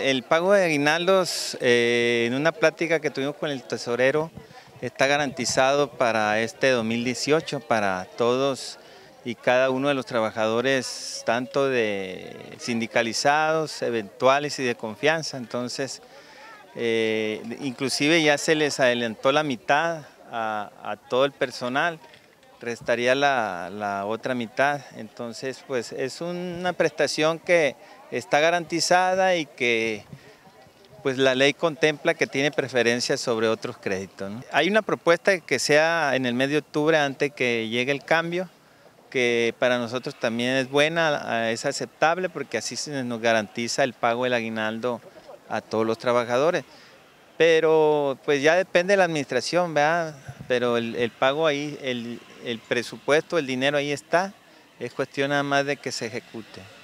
El pago de aguinaldos, en una plática que tuvimos con el tesorero, está garantizado para este 2018 para todos y cada uno de los trabajadores, tanto de sindicalizados, eventuales y de confianza. Entonces, inclusive ya se les adelantó la mitad a todo el personal, restaría la otra mitad. Entonces, pues es una prestación que está garantizada y que pues la ley contempla que tiene preferencia sobre otros créditos, ¿no? Hay una propuesta de que sea en el mes de octubre antes que llegue el cambio, que para nosotros también es buena, es aceptable porque así se nos garantiza el pago del aguinaldo a todos los trabajadores. Pero pues ya depende de la administración, ¿verdad? Pero el pago ahí, el presupuesto, el dinero ahí está, es cuestión nada más de que se ejecute.